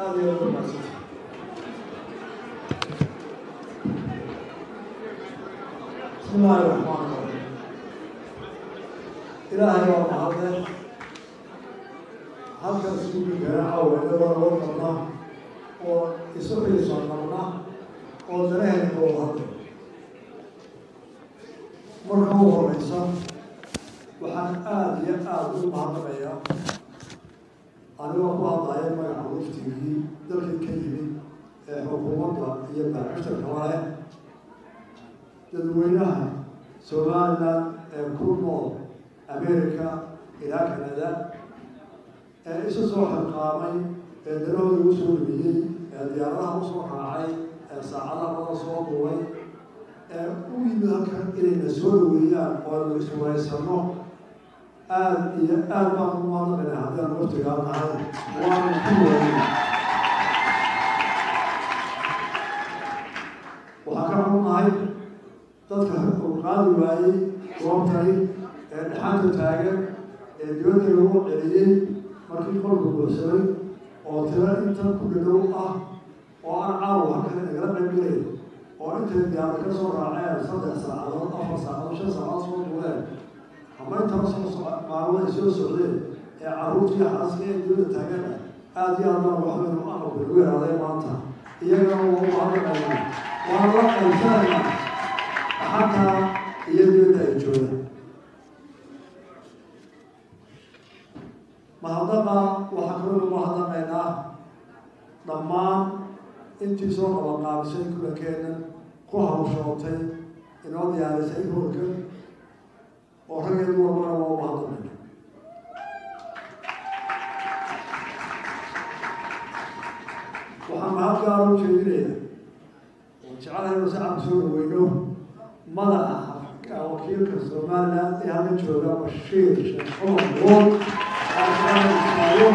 여러분 말씀하세요. 정말 고마워요. 이러하여 마음에 항상 숨이 변하고 외로워하고 정말 이소리를 전하거나 오늘의 행복하고 مرحبا ورئيسا وحن آل يقال ومعنا بيا أنا وقع ضايا ما يعرف تيجي دل كيمين حكومة يبقى عشر كمان تدوينها سواء كومو أمريكا إلى كندا إسسوا حقامي دروا يوصل به ديارها وصوحها عي ساعة ولا صوت وين وينها كان إلينا سوريا قالوا سوريا سمو آل ما من هذا المرتجع معنا وأنا كلنا وهكذا معي تذكر قالوا لي وامتري الحمد تاجر اليوم اليوم عليه مركي قلبه بسوي وترى أنت كلنا وأنا أروح كذا قرب مني وأنت يعني كسر رعاية صدق ساعات أفر ساعات شهر ساعات صوت ولا أما أنت مصر معلومات يصير سرير عروض فيها عسكرية دولة تجارة هذه أنا وحنا نقام بالوير على مانتها يجمعوا وعندنا وعندنا إنسان حتى يدينا الجولة مهضمة وحكروا مهضمنا ضمان أنتي صورة وقابسين كل كائن قهر وشرطين إنهم يعرفين هو كل وحيد ومرة وواحد منهم وحماه قالوا كبيرة وجعلها مساعم سور وينه ملا وكيل كسرمان لا يعمل شغله والشيء شخصهم دول عشان يسمعوه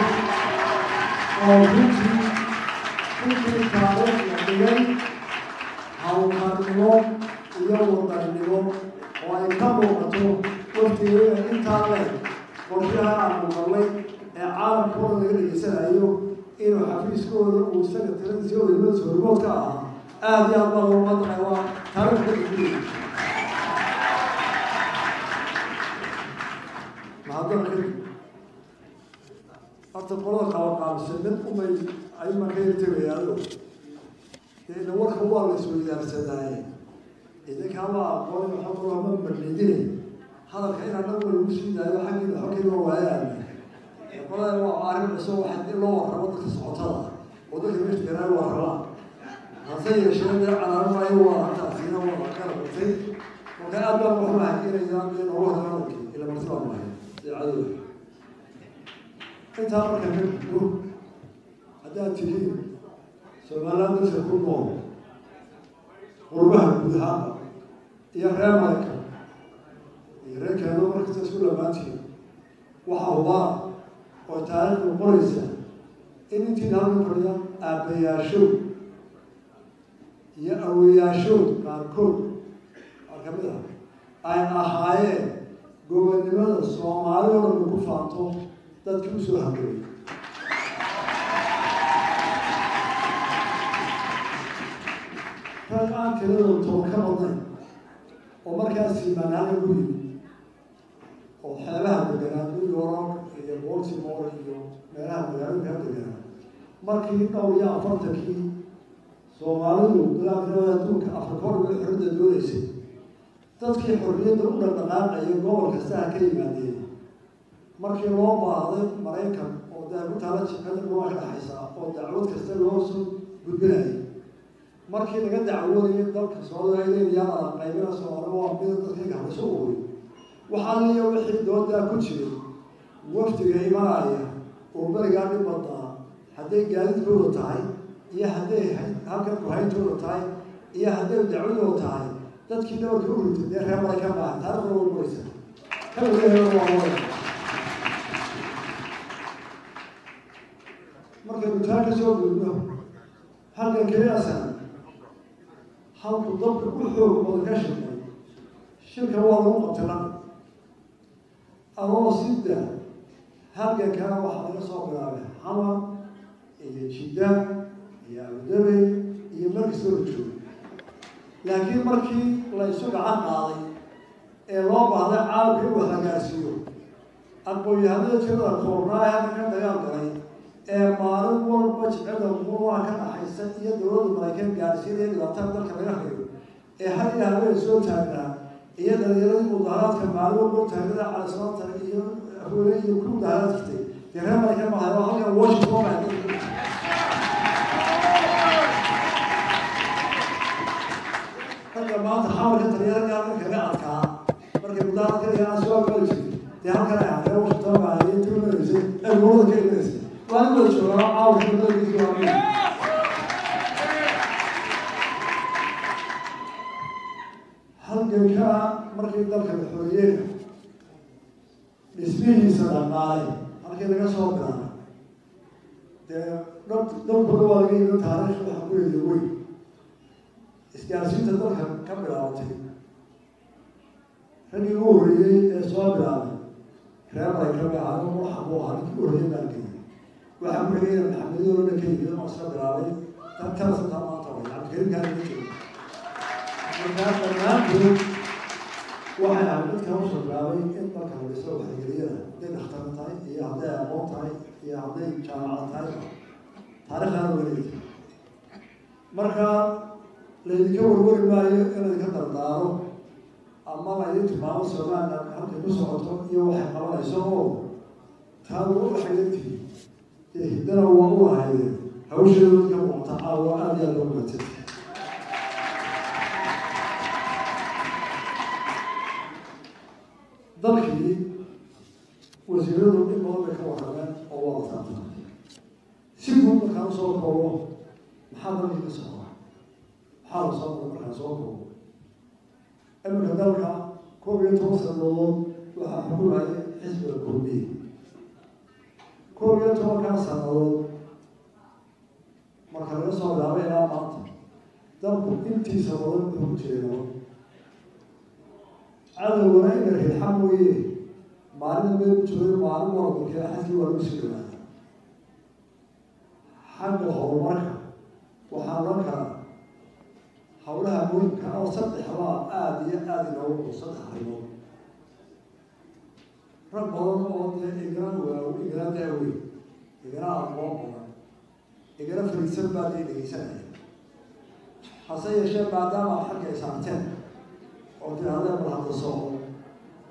كل كارو يبين أو كارو يلون كارو ويكابو كتو وفيه إنتاج وفيها عملي عارف كل اللي يسأله إنه حفيز كله وسنة ترنسيو يلبس الروكا هذا الله ومدعي وترك الدين ما أدري أتقول لك أوقات سنة أمي أي مكان تبيعه لأن ورق الله يسوي ذا السداعي إذا كان أقوال الحضور من برلين هذا الحين أنا أقول مسلم لا يحكي الحكي الروايان ولا يعرف يسوي حد إلا ورق الصعطة وذلك مش كلام ورق هذي شنو على رأي ورق تأثيره ورق كلامه وكان أبغى أروح أحكي لجانب نروح نروح إلى مصر ما هي عدو أنت أمرك منه هذا تجيء سمعنا أنت تقول ما قربان بدها يا رامك يراك أنا أمرك تسول ما تجيء وحوار وتعرف مبارزة إن تنام فريا أبي يشوف يا أبي يشوف كاركوب أكمله أنا هاي جوانب الصومالي ولا مكفانتو تذكر سلام عليك. كان عن كذا توكل الله، ومركز في مناطق قوية، وحلبها بدنا نورك يموت موري يوم، مناها بدنا نهدنا، مركز أويا فرتكي، سومالو بلا كذا توك أفكار بالحرية الدولية، تذكر حرية دولة النقاء يقول كساها كلمة دي. markii loo baaday Mareykan oo daagu taala jikada loo xaysaa oo dacwad kasta loo soo gudbinay markii laga dacwooday dalka Soomaaliya iyo qaybaha Soomaaliya oo mid dadka hasuuqay waxa la yeeyo wixii dooda ku jiray waqtiga imaanaya oo bariga dhimataa haday gaalidooda tahay iyo haday halka ku haydooda tahay iyo haday dacwooda tahay dadkii dawladda u hurtay reer Mareykan baa taariikh u qoysan kala leeyahay markii taariikhda soo gudbo halka kaleesan halku dadku ku xogoo gashay shirka waa lagu qabtay aroosida halka ka waxa laga soo bilaabay ama ee جدة يا دبي يا مركز سرجو، لكن مركي الله يسوق عقلي، اللهم هذا عارف هو هجاسيو، أبوي هذا كذا الخورنا هذا كذا يعمل، مارو مول بس هذا مو واحد أحسن يدور ملاكين جالسين يلعبون بالكاميرا خير، هذا يسوق هذا، يدور مظاهرات كمارو مول هذا على صوت هو يكون هذا كتير. يا رب الكريم هذا حاجة واجب طبعاً. هذا ما تحاول تغيير الأمر كذا أتكلم. بركي بدارك يا أسوأ كل شيء. يا كلا يا واجب طبعاً يجون يجي. الموضوع كذي. وأنا بقول أو كذا يجي. هل كذا بركي بدارك الحرية. بسميه سلام عليك. لكن سوف نقول لك أن هذا المشروع يحصل على الكاميرا. فنقول لك أن هذا المشروع نختار طاي يا عبداء مو طاي يا عبداء كان طاي تاريخنا وليد مركا لذي كور ورد ما يقدر ترداره أما ما يدري ما هو سواء نحن نسوقه يوحي ما نسوقه كانوا حياتي يهدنا وهو هاي هوش يوم تعاو أدي اللغة ذلك وزيرهم إنهم يكونون أول ثلاثة. سيبهم كانوا صوروا محاضرة يتصوروا، حاول صوروا كانوا صوروا. أما كذلك كوبي توصل لهم وحاولوا على حزب الكوبي. كوبي توصل كانوا صوروا مركبين صوروا على بعض. ذلك إنتي صوروا لهم تجيبوا. على ورائنا الحموي. مارن بيت شوية مارن مارن كده حسي ولا مشكلة حمل حوارك وحارك حولها مين كان وصلت حوار آدي لو وصلت حلو رب الله إجرام وإجرام داوي إجرام الله إجرام في السبب اللي يسأله حسي الشاب بعدها ما حكي ساعتين قلت هذا بالحد الصوم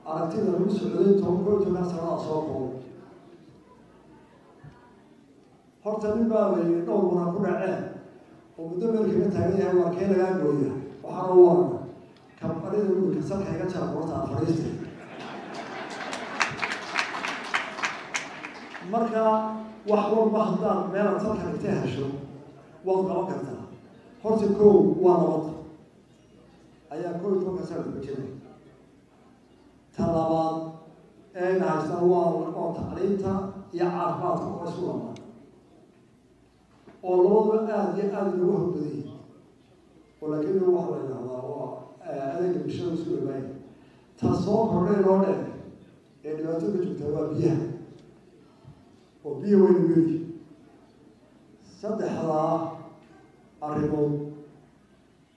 أردت أن أقول سؤاليتهم قلت أن أسرع أصابهم حتى من بالي نومنا كنا عام ومدمر كمتها ليها وكينا يقولها وحروانا كم قريد أقول كسر حياتها قرطة أفريستي مركا وحور مخضر ميلا تركا لتها شو وضع وكرتها حتى كو وانا وضع أيها كويت وكسر بجنين تلابان أين هستوار أو تعليمها يعرفات رسولنا الله أن يوهم به ولكن هو حولنا الله أذن بشر سليمان تصور رجلنا اللي يتوجه توابيه وبيه وينوي صدحها الرجل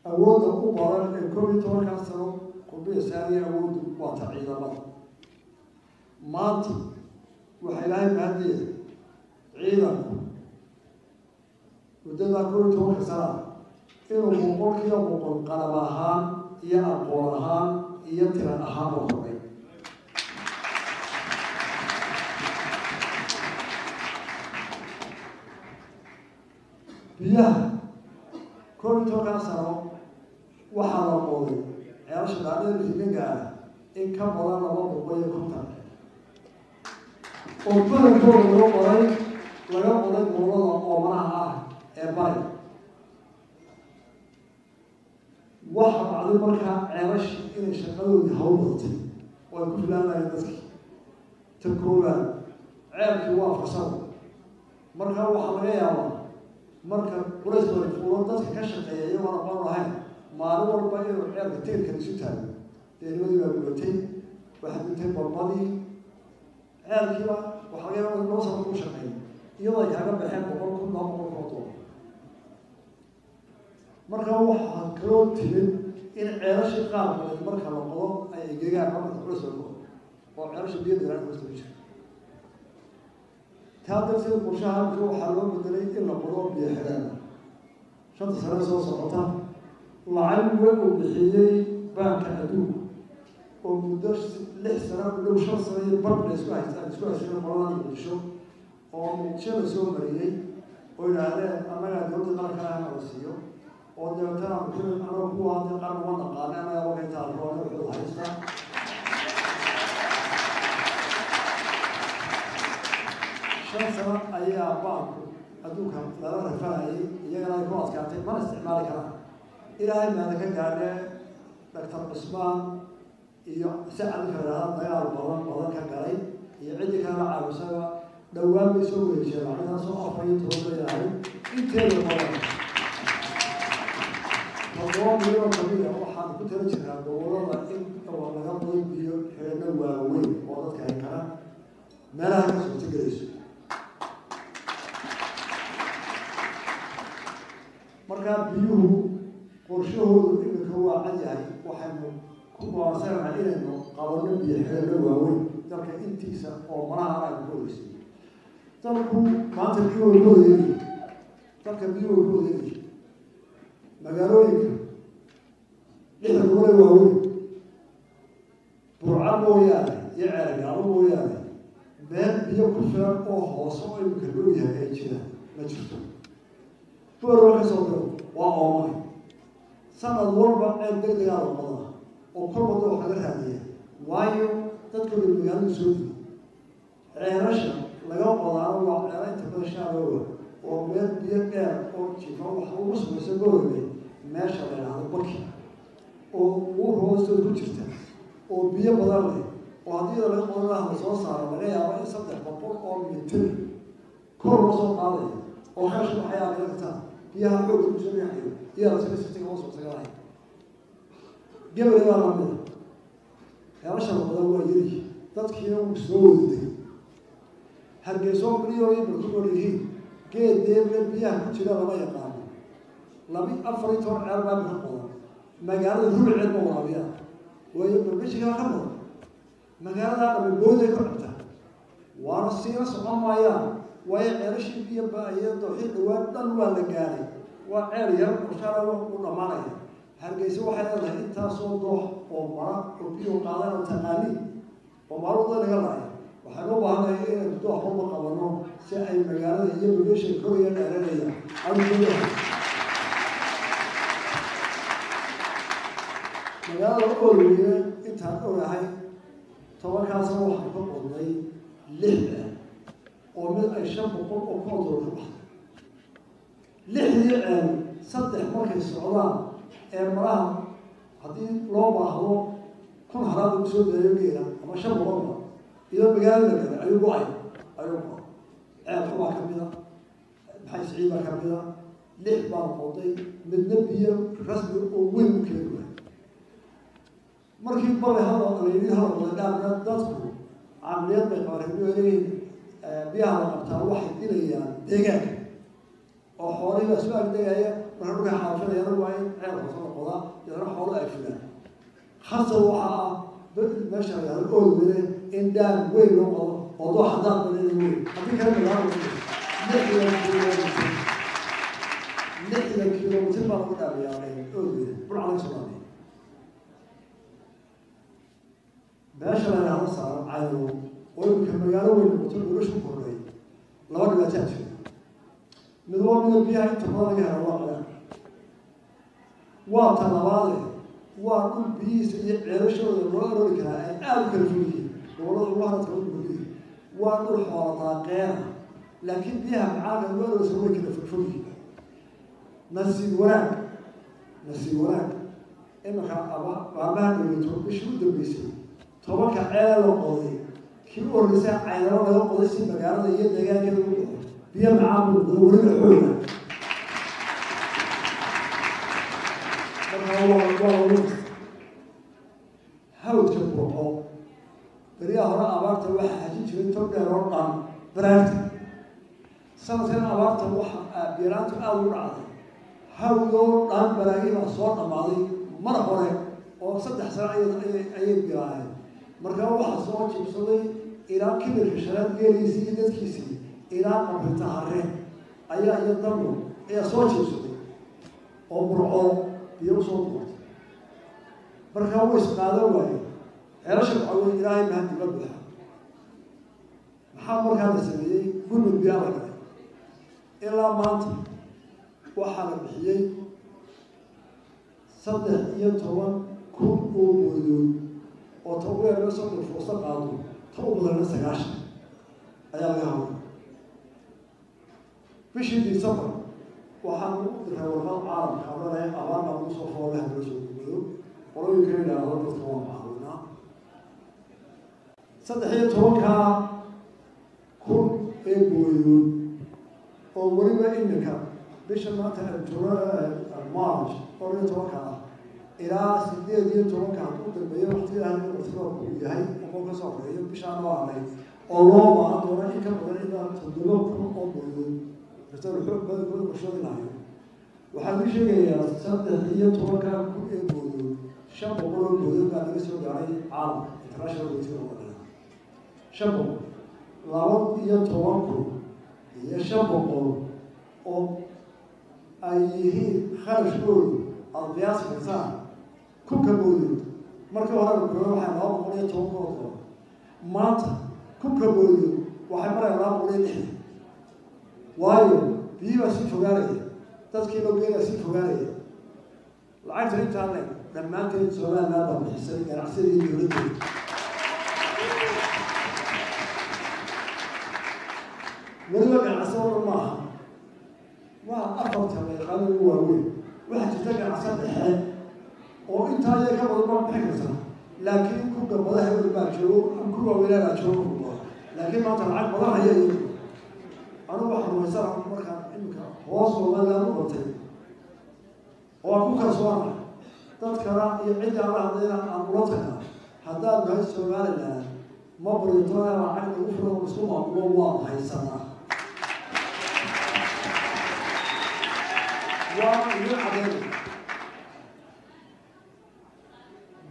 أول دقوبار الكوبي تركسترو كوبي سريع أول وتعيد الله مات وحلاهم هذه عيدا ودنا كلهم خسارة إنه مقول كذا مقول قلبها هي أقوالها هي ترانها مقولين بيا كلهم خسارة وحلا مقولين عرش العالم اللي إن كان ولا نبض ولا يكتر، وكل كل ولا ولا أمرها إباي، واحد على بركة عرش إن شغلوا يهوضت، ويقول لنا يدك تقول عارف وافصل، مركب واحد غيره، مركب ورز ورز كشف أيه ولا بعرفه، ما نور بعير عارف كتير كان شتى. لأنهم يقولون أنهم يقولون أنهم يقولون أنهم يقولون أنهم يقولون أنهم يقولون أنهم يقولون أنهم يقولون أنهم يقولون تبين إن عرش القام من المركب القوم أي جيجا عمرت عرس القوم وعرش بيد عن عرس الجيش. تقدر تصير مشاهد روح حلوة بدليل إن القوم بيحلال. شنط سنة صوصة لعل وقوم بحيي بانك عدو ومدرس لحسنا لو شخص يبرد الأسبوع سنة مراني بالشوق ومتشابه سوى مريني وإلى هذا أمانة دولة مركبها عرسية وأنا أتابع كل الأمر هو هذا الأمر والنقال أنا أروح أتابع وأنا أروح أسمع شخصا أي أباك أدوك لا رفاهي يجعل الكواس كاتب ما استعمالك أنا إلى أن هذا كان على دكتور عثمان يسأل كذا ضيار بضان كان قريب يعد كذا عروسة دوام يسوي الشارع أنا صعب يدخل إلى إنتهى الموضوع. والله يوم كبير وحنا كترت هذا والله إن والله قبل بيو حنا وين والله كهنا ما له نسبة تجلس مركب بيوه قرشه إن هو عجائب وحنا كبار سر علينا إنه قبل بيو حنا وين ترك إنتيس أو مرارة بوليس تركوا ما تبيو بوليس ترك بيو بوليس مجالويك لحد ولا يوهوي برعب وياه يعرق عرب وياه باب يكفر وحوصه يمكنه يهيج كذا ما شفته فروح صدره وعمر سنة الغربة عند الدجال الله وكل مدة حضرها دي وايو تدخل المجال السودي عرشة لقوا قضاء وعرفت بشعره ومن بيجا وشيفه وحوص وسبوبه ماشى على البكي وهو سودو شفته وبيا بضربه وهذه الأمور الله مصوصة على ملايا ويصدق بقول أو يتر كل رصد عليه وخش الحياة على الكتاب فيها حب الجميع يا رسول الله وصل سجاره جبل إلى رمله يا رشا مقدور يري تذكيه وسودي هرجسون بريو يبركون ليه كيد ديفل بيها كتير ولا يقام لبي أفريتون عربان بالقوة مجال الربع المواضيع ويبقى بيش يقام مجال هذا بالبودة كربته وارسينا سقام وياه ويعرش بيبقى يدحيل وطن ولا جاري وعريان وشارو ونماري هرجسوا حياته إنت صندوق وما وبيو قادر تقالي ومرضى الجلاية وحنو بعنا إيه بدو حب قبلنا سأي مجالات يجيب ليش الكوريا الأهلية أمين مجال الكوريا إنتهوا راحي ثواني كاسمو حكم قضي لحية ومن أشياء بقول أقدر الربح لحية صدق مركز السعودان إمرأة هذه لوبا هو كل هذا بسود يجينا أما شو بقولنا إذا بقال لك أيوب عين أيوب عين طبعا كمية بحيث عيبة كمية ليه بارقوطي من نبيه رسم وين كله مركب برا هذا قليل هذا قلنا نذكر عمليات بقارنين بيها نقطة واحد دينيا دقيقة أو حوالي أسبوع دقيقة نروح حاجة يروح عين خصنا قضاء يروح حوالي أكلنا خاصة وحاء بدل مشى يروح منه إن دام وين هو موضوع حضارة من الوين هذيك المرة نحن كيلو تبغى قدام يا عين أولي برعنا سلامي ماشى أنا هنصار عينه ويمكن مجاله ويمكن ليش مكررين لو أنا تأتي نظام من البيع تمارج هواء وطلباله وكل بيس يعرشوا الرؤى الكائن أكل فيه والله الله تقول لي ونروح وطاقيها لكن بها معانا الورد يسوي كذا في الفلك نسي وراك إنك أبا اللي تقول إيش بده بيسوي طبعا كعيال وقضي كيف ورسا عيال وقضي سين مجانا يجي دجاج كذا بيا معاهم ورد الحولة الله هاو تبرقه بريا هراء أبارته واحد حجيج وينتو بيرورقان برارته سنة هنا أبارته واحد بيرانته أول عادي حاولوا لهم براهين وصورنا معي مرة هورة وصدق حسنا أيام جاهل مركبوا حصون جبسوي إيران كبر الشرط جالي سيدة كيسي إيران ما بتعرف أيها يضمنوا أي صوت جبسوي أمره بيوصل قط مركبوا استقالوا وين هرشوا على إيران ما هنتي بدها محمد هذا سمي كل بيعمله إلا مات وحنا بحيي صدق ينتهون كل موجود وتوقع نفسه من فرصة قادو توقع نفسه عشان أيام يوم فيش دي سفر وحنا نحاول عالم حاولنا أبغانا نوصل فوق لهذا الشيء ولو يمكن أن نقدر نتوقع حولنا صدق ينتهون كل موجود ومريبا إنك بيش ما ترى المارج أو توقع إلى سدية توقع قدر بيوم تيجي عن الأسرة وياهي وما كسر يوم بيش أنا وعلي الله ما عندنا إنك ولا تدلوا كم أبوي بتقول حب بقول مشاغل عليه وحبي شيء يا سدية توقع كل أبوي شاب بقول أبوي كان يسوي عليه عام تراشى ويصير ولا شاب لابد يتوقع يشاب بقول أو أيه خارج قول القياس الإنسان كم كبودي مركب هذا القرآن حلال ولا توقع مات كم كبودي وحمر الله ولا نحي وايو بيجي سيف غاري تذكير بيجي سيف غاري العين تريد عليه لما كنت سؤال هذا بحسن كان عسيري يريد مريم كان عسير الله وأفضل من قبل وهو واحد تجمع عسل حال وأنت هاي كبر ما بحكسه لكن كل بضاعه بالباجور كل ولا باجور والله لكن ما طلعت بضاعه هي أنا واحد وسام مكان إنك واصل ولا نقطة وأكون كسوانة تذكر يعيد على هذينا أمورتنا هذا بحس ولا ما بريطانيا وعين وفرة وسومة والله هاي السنة ويعدل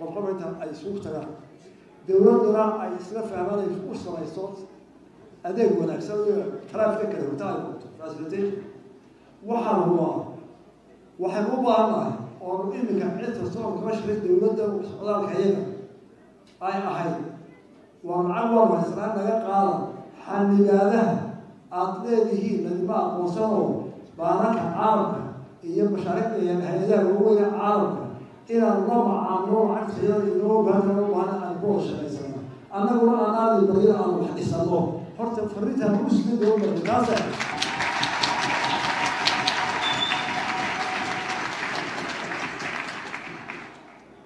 وقامتها أيسوق ترى دوران دوران أيسر في عمل يفوز على الصوت أديك ونكسر خلاف فكرة وتعلم راسلتي وحرموا وحبوا الله أو إنك عدت الصوت مشرد دوران وصلنا الحياة أي أحد وعنور وسلام يقال حني هذا أطلعه للباع وصلوا بارك عرب إيه مشاركة إيه الحياة الروية عرب إلى الله معاملون عن خيار النوب هذا هو أنا البوش مثلا أنا أقول أنا اللي بريء عن الحديث الله حتى فريتها مسلم دون الجنازة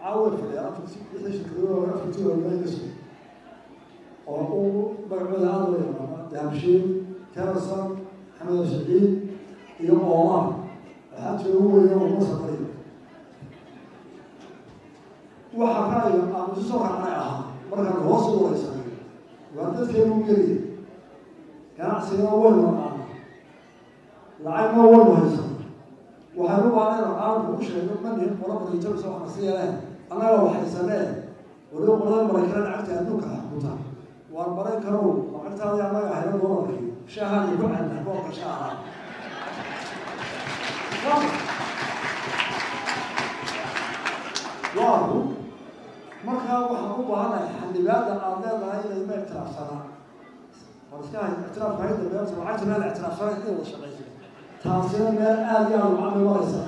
عاود في أفريقيا ليش كلوا أفريقيا ولا يسوي أو بعمل عضو يا جماعة دهمشين كارسون حمد الشديد يوم الله حتى هو يوم مصر قريب وحكاية عن صورة عليها مرة وصلوا لسنة وأنت يوم قريب كان عسير أول مرة العين أول مرة وحلو علينا العالم وش منهم وربنا يجلس وحنا سيالين أنا لو حيسالين ولو قرآن مريكان عرفت أنك أحبطها والمريكان وعرفت هذه عماية حيوان ورقي شهر يقول عن نحوك شهر وارو مركا وحقوبة هنا حنبات الأرض لا هي ما اعتراف صار فرسان اعتراف هاي البيان سمعت ما الاعتراف صار إيه والشغلة تحصيل ما آدي على العمل واسع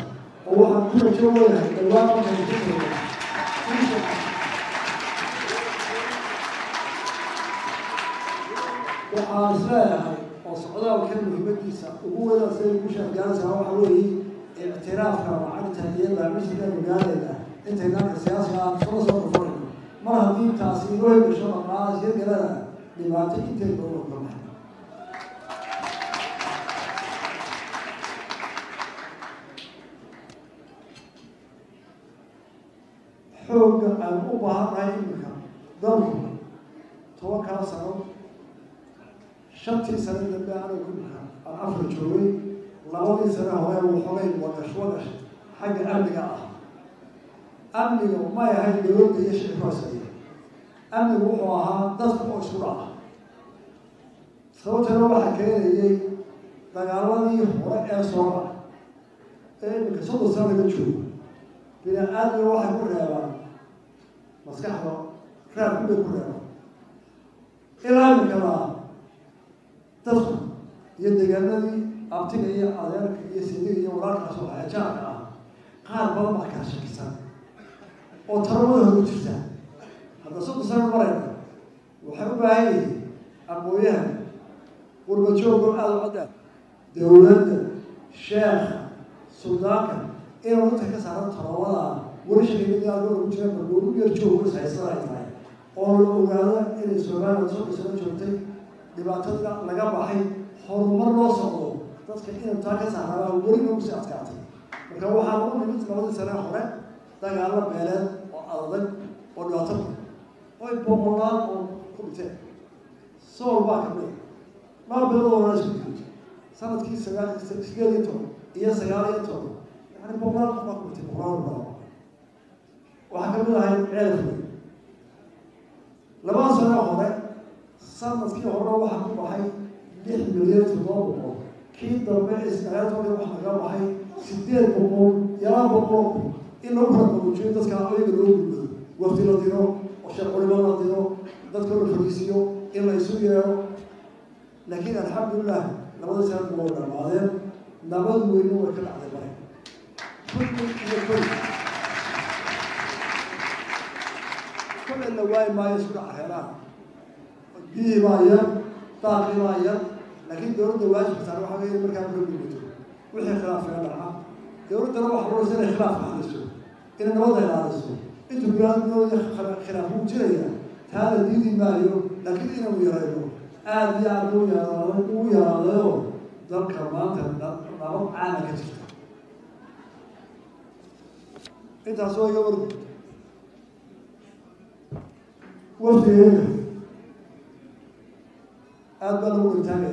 هو حنقول جوله الواقع موجود وحاصلها وصعدها وكمل بديسة وهو لا سيد مش أفجانسها وحوله اختلافنا وعدتها إلا مشكلة مجالدة أنت هنا السياسة صورة فرق مرهدين تأثيره بشرط الناس يقدر لما تجد الأمور حق الأبهار رأيك ضرب توقع صار شتى سنة بعده كلها العفو شوي لوالي سنة هواي وحوالي وقش حاجة أمني وما يهيج بيوم يشيل فاسية أمني وحوها تصبح سرعة صوت الروح كذي تجاربني هواي سرعة إيه بكسر سنة بتشوف بلا أمني واحد كلها مسكحة كلام كلها إعلان كلام تصل يدقنني أبتدي أذاك يسيني يوراك أسوأ أجاك قال بلا ما كاش كسر أو ترونه وتشتى هذا صوت سام مرينا وحب هاي أبويها والبتشوق الأرض دولة شيخ صداقة إيه وتحكي سعرات تروى ورش اللي بدي أقوله وشيء بقوله يرجوه بس هيصير أولو قالوا إن السودان وصل السودان شرطي دبعتنا لقى بحي حرمر لوصلوا تذكر إن تاكس على وبريم مساعد كاتي وكانوا حاولوا نمت لمدة سنة خورة تجارب بلد وأرض ودواتب ويبومولان وكمتة صور باكمل ما بيلو رجل سنة كيس سجال سجاليتهم هي سجاليتهم يعني بومولان ما كمتة بومولان وحكمنا هاي عرفوا لما سنة هنا سنة كي هرب واحد واحد ليه مليار تضاربه كي ضربة استعادة واحد واحد سدير بقوم يلعب بقوم إنه برضه موجود بس كان عليه بالروم وقت لطيره وشغل بالطيره ذكر الفريسيو إلا يسويه لكن الحمد لله لما سنة مولنا بعدين نبض وينو وكل عدد بعدين كل كل النوايا ما يسمع حيلان، دي مايا، طاقي مايا، لكن دور النوايا بتروح على غير مركب البيوت، وحي خلاف يا مرحبا، دور تروح روزنا خلاف هذا السوق، إن الوضع هذا السوق، أنتم بيعملوا خلافهم جريئة، هذا دي مايا، لكن إنا ويرايلو، آدي عدو ويرايلو، ذاك كمان تنام على كتفه، أنت هسوي يوم وفي أدبنا ونتابعه،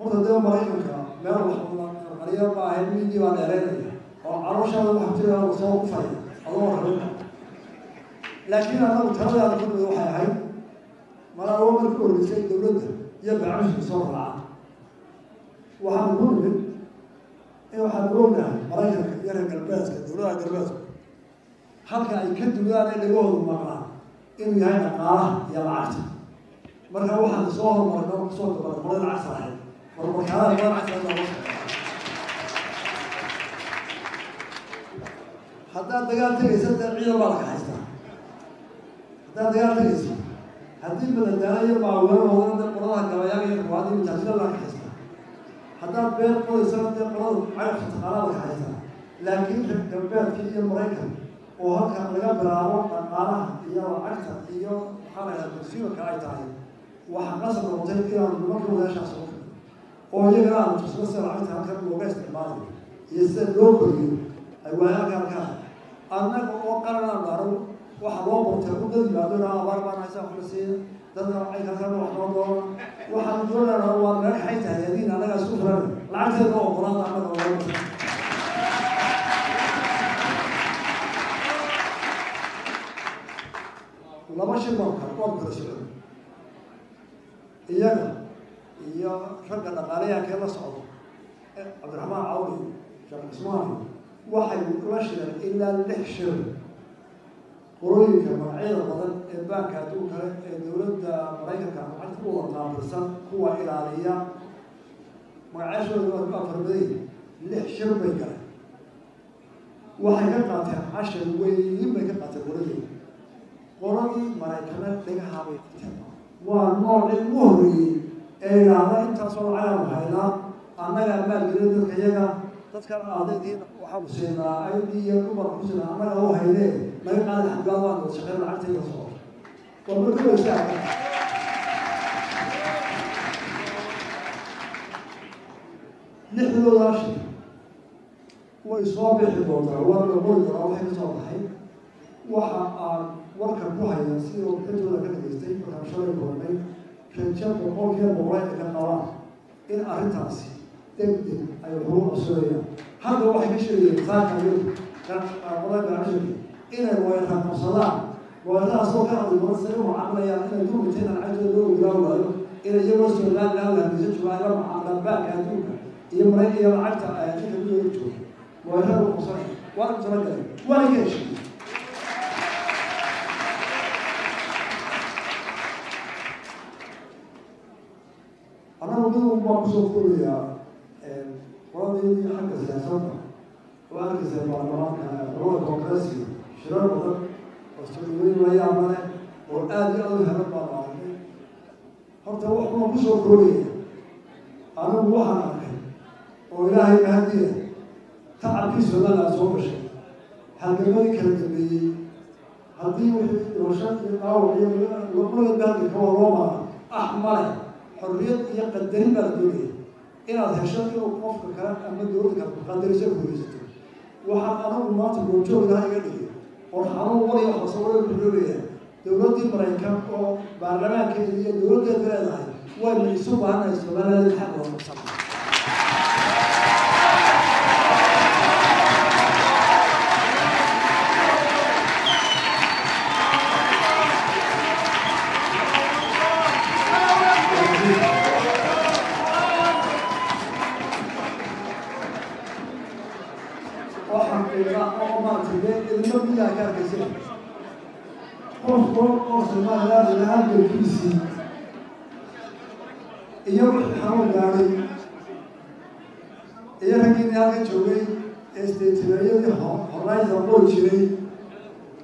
مرتدى مريكا، ما رحمنا، مريم باهي ميدي وعلينا، وعروشة وحبتنا وصوب فيا، الله رحمنا. لكن أنا متهيأ أن كل واحد حي، ما هو من كل شيء دولته يبع مش بسرعة، وحنقول من، إيه حنقولنا مريكا يرجع الباس كدولة الباس، حركة يكتب لنا اللي جوه المقام. إنه يهين القارة يلعبت مرة واحد صور مرة صور مرة مرة العصر هاي مرة كذا مرة العصر هذا حتى الدجال تريس هذا عيد البركة حسنا حتى الدجال تريس هذه من الدجال مع وين وين القرآن الجوايا القرآن من تجيل البركة حسنا حتى بين كل سنة القرآن عرف القرآن حسنا لكن جنبات في المريكة وهكذا لقى بالعروض القارة إياه عكسة إياه حالة التكسير كأي تعيين وحقصت المطيب إلى المنطقة ولا شخص أخرى وهي قراءة تسلسل عكسها كم لغاية الماضي يستدلوك لي أيوة هكذا كذا أنك وقرنا البارو وحضوه بتقول لي أدونا أربعة عشر خمسين تدرى عيدا كانوا حضوه وحضونا هو من حيث يدين على سفرة العكس هو قراءة عمل لما شلون كرقوم كرسلهم إياه شقة نقالية كلا صعدوا عبد الرحمن عوري شقة اسماعيل واحد ماشي إلا لحشر قروي كمان عيد بدن البنك هتوك الدولة مريكا كمان عشرة نعم برسان قوة إيرانية مع عشرة دول أفريقية لحشر بيجا واحد كقطع عشرة وين بيقطع قروي قرني مريكنا لقاها بيتنا والنور المهري إلى أن تصل على مهلا أنا لما قلت الحياة تذكر أعضاء وحمسنا عيني يكبر حسنا عمله هو هيلي ما يقال الحجاوان وشغل عتي الصور ومركب الشعب نحن راشد وإصابة حضورنا والأمور راوحين صالحي وحقا وركب روحي يصير وحده لكن يستيقظ عن شر الكورني كان شاف وقول كذا مراية كان إن أرتاسي تبدأ الحروب السورية هذا واحد يشتري ساعة اليوم كان والله بعشرين إن الواحد مصلى وهذا صوت هذا المنصر وعمل يعني دوم تين العدل دوم جاوله إن جلوس لا لا لا بيجي شو هذا معاملة بقى هذوك يمرئ يرعت أياتك اللي يجوا وهذا مصلى وأنا مصلى ولا كل شيء أنا أقول بقصة كلها وأنا حق السياسات وأركز المعلومات روح الكونغرسي شرار بطل والسوريين وهي عمله والآدي أول هذا المعلومات حتى وحنا بشر كورية أنا بوحنا عليه وإلهي مهديه تعب في سنة لا أسوأ شيء هذا الملك الذي هذه وشاف أو يقول الدهر هو روما أحمر حرية يقدرين بالدنيا إن هذا الشيء وقف كلام أمد يورك قدر يجيب ويجته وحنا أنا ومات بوجود هاي قليل ورحنا ولا يحصلوا بالدنيا دولة المريكان أو برلمان كذي دولة البلاد هاي والمسؤول عنها السلطان الحاكم يوم الحرب العالمية، إذا كان هذا الجوي استثنائي حراس أول شيء،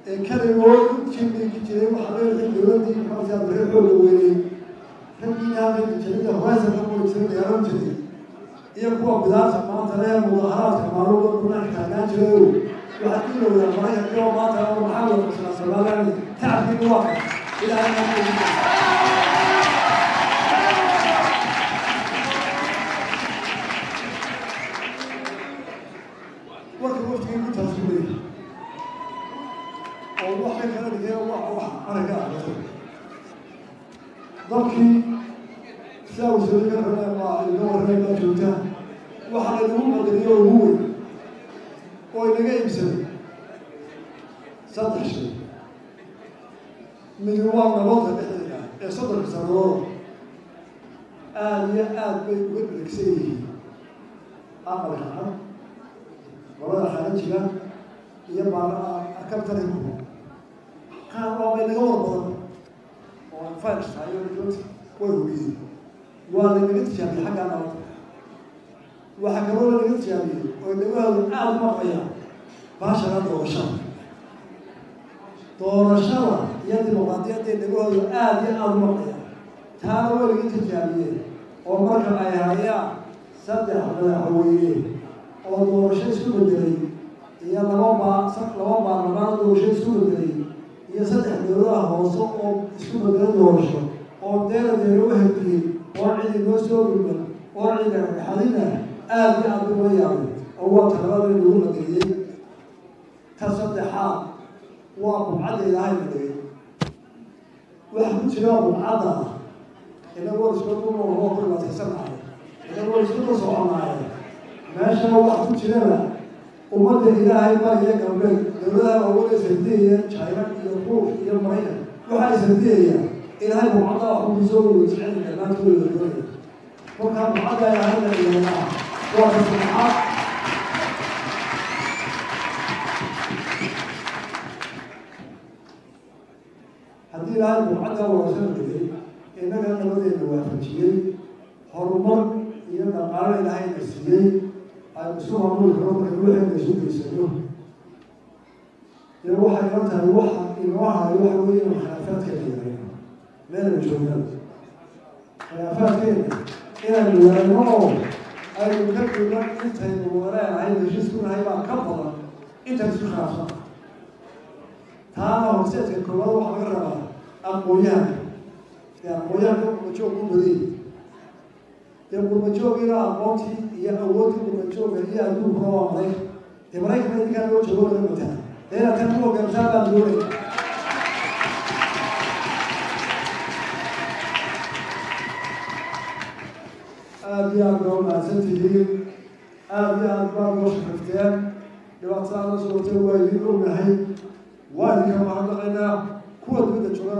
كان يقول شيء كتير وحرير الدولة دي ما تقدر تقوله، لكن هذا الجوي حراس أول شيء يعلم جدي، يقوى بداس ما ترى مظاهرات كمارو كنا نحتاج جوي، وحتى لو يبغى يقوى ما ترى محاولة سلالة تعرف الواقع إلى أن ضبطي ساوس الجبل مع النور هيك جوته وحنا نقوم باليوم هو ويلقى يمسك صدح شيء من يوم نبضها بحدنا صدر بسرور قال يا قال بيقول لك سيه عمل حرام والله خارج له يبقى أكبر منه قال والله نقول وانفرش عليه الجوز ويرويه وأنا قلت شامي حاجة أنا وحكروا لي قلت شامي ويقولوا أعلم رأيه باشا أنا وشام طور الشام يدي مقاطعتي يقولوا أعلم رأيه تعالوا لي قلت شامي ومركب أيها صدق على حويه وطور الشيء سكر الدليل يلا ما صق لما ما عنده شيء سكر الدليل يصدق دراها وصقوا اسمه درد ورشة أو دارا دروه كي وعد نوسو من وعد حلينا آبي عبد وياهم أو تغرر الدولة دي تصدحها وأبو عدي لهاي مدري واحد شباب عدا إذا ورش بدون وهو كل ما تحسن عليه إذا ورش بدون صعب عليه ما شاء الله واحد شباب ومدة إلى هاي ما هي كمل لولا أول سنتين شايفين يروح يمرينا وهاي سنتين إلى هاي بعضها هم يزوروا يسعدوا الناس كل الدنيا وكان بعضها يا هلا يا جماعة وقت الحق هذه هاي بعضها ورسمتين إنك أنا بدي نوافقين هرمون ينقال إلى هاي السنين سوهم الحروب الواحد يشوف يسلوه يروح يرتها يروح وين خلافات كثيرة من الجمل خلافات كثيرة إلى النوم أنا كنت راح أستهين وراء عين الجسم هاي مع كبرة أنت تشوفها تعالوا سيد الكلام وحجرها أمويان يا أمويان وشو كبري يوم وشو غير أموتي يا أموتي وشو غير أدوب رواه عليه يبرك من كان وشو غير متعب أنا تنمو بمشابه دوري أبيان قوم عزتي أبيان قوم وشفتان لبعض صار صوتي ويجيبوا معي وأنا كمان لقينا كود من الشغل.